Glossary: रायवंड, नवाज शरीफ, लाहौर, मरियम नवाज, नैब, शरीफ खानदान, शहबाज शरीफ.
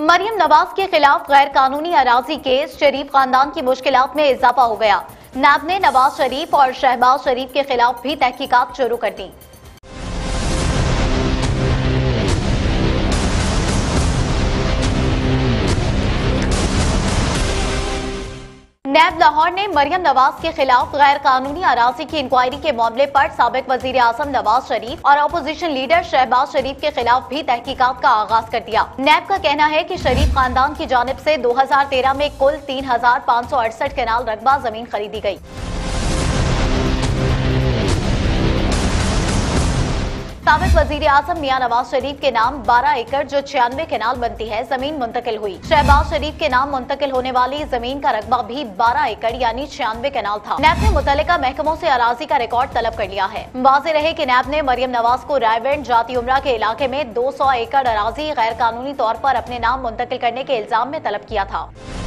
मरियम नवाज के खिलाफ गैर कानूनी अराजी केस, शरीफ खानदान की मुश्किलात में इजाफा हो गया। नैब ने नवाज शरीफ और शहबाज शरीफ के खिलाफ भी तहकीकात शुरू कर दी। नैब लाहौर ने मरियम नवाज के खिलाफ गैर कानूनी अराजी की इंक्वायरी के मामले पर साबिक वजीर आजम नवाज शरीफ और अपोजिशन लीडर शहबाज शरीफ के खिलाफ भी तहकीकात का आगाज कर दिया। नैब का कहना है कि शरीफ खानदान की जानिब से 2013 में कुल 3568 कनाल रकबा जमीन खरीदी गई। साबिक वजीर आजम मियां नवाज शरीफ के नाम 12 एकड़ जो 96 कनाल बनती है जमीन मुंतकिल हुई। शहबाज शरीफ के नाम मुंतकिल होने वाली जमीन का रकबा भी 12 एकड़ यानी 96 कनाल था। नैब ने मुतल्लिका महकमों से अराजी का रिकॉर्ड तलब कर लिया है। वाज़ेह रहे कि नैब ने मरियम नवाज को रायवंड जाती उमरा के इलाके में 200 एकड़ अराजी गैर कानूनी तौर पर अपने नाम मुंतकिल करने के इल्जाम में तलब किया था।